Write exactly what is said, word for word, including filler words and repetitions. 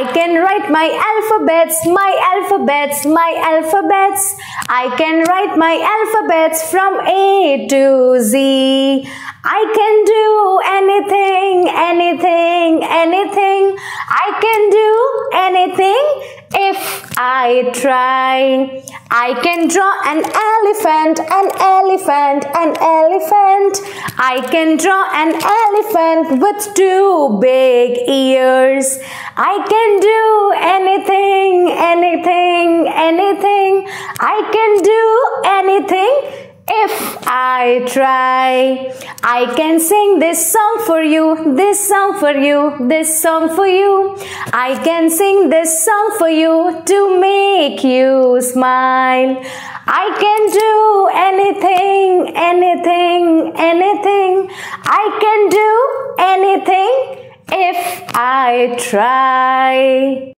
I can write my alphabets, my alphabets, my alphabets. I can write my alphabets from A to Z. I can do anything, anything, anything. I can do anything if I try. I can draw an elephant, an elephant, an elephant. I can draw an elephant with two big ears. I can do anything, anything, anything. I can do anything if I try. I can sing this song for you, this song for you, this song for you. I can sing this song for you to make you smile. I can do anything, anything, anything. I can do anything if I try.